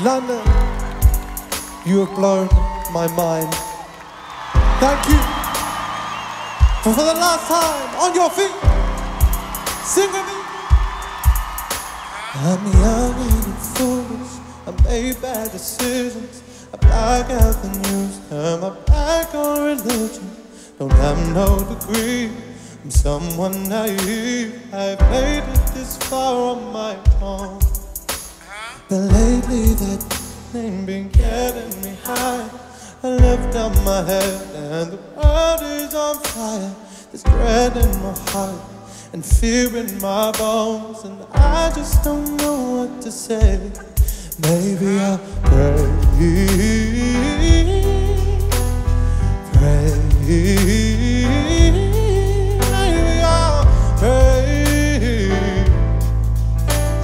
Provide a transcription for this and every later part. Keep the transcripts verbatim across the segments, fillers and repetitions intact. London, you have blown my mind. Thank you. For for the last time, on your feet, sing with me. I'm young and foolish, I made bad decisions. I black out the news, turn my back on religion. Don't have no degree, I'm someone naive. I've made it this far on my own, but lately that name been getting me high. I lift up my head and the world is on fire. There's dread in my heart and fear in my bones, and I just don't know what to say. Maybe I'll pray, pray. Maybe I'll pray.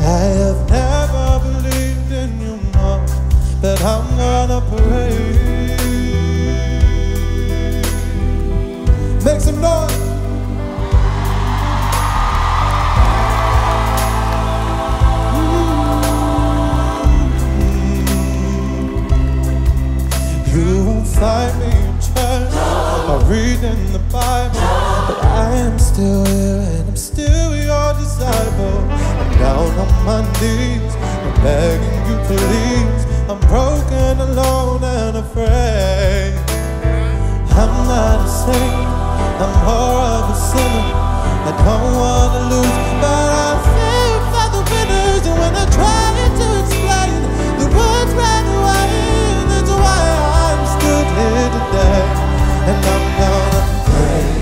I have never believed in you, Mom, but I'm gonna pray. Make some noise. Find me in church, I read in the Bible, but I am still here and I'm still your disciple. I'm down on my knees, I'm begging you please. I'm broken, alone and afraid. I'm not a saint, I'm more of a sinner. I don't want to lose, but I fear for the winners. And when I try to explain, the words ran away. That's why I'm still here today. And I'm gonna pray,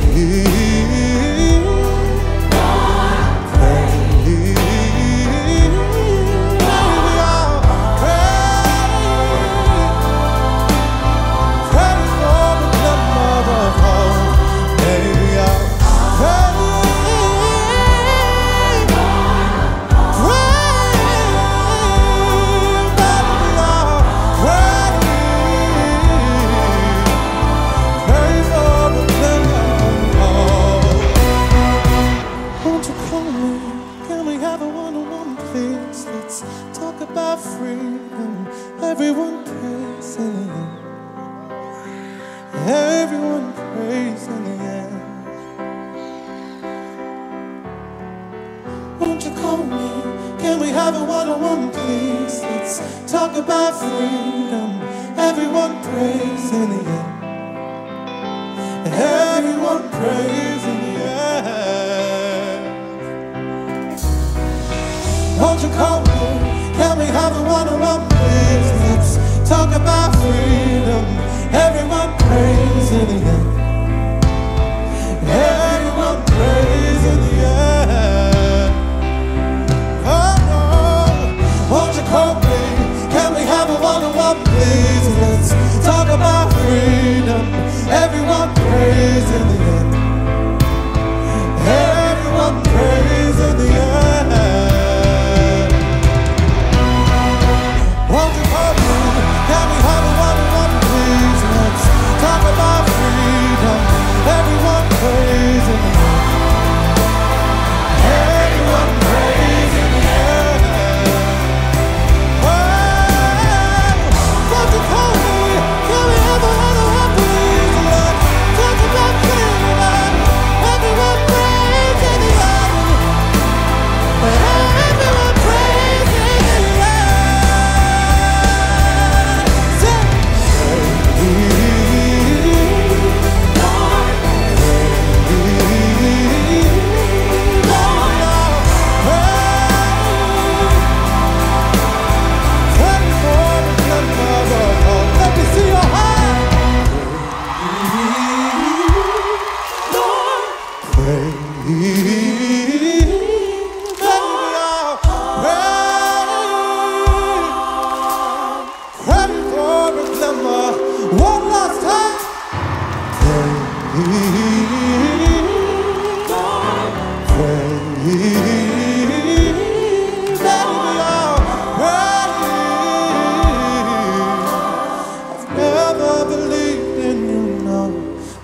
pray. Maybe I'll pray, pray for the love of home. Maybe I'll pray,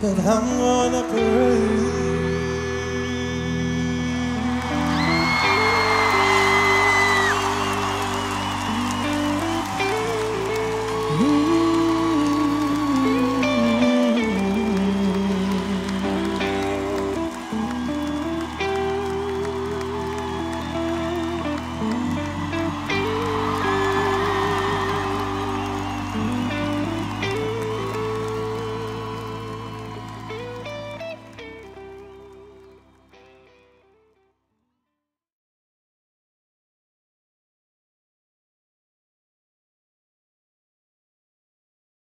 but I'm gonna pray.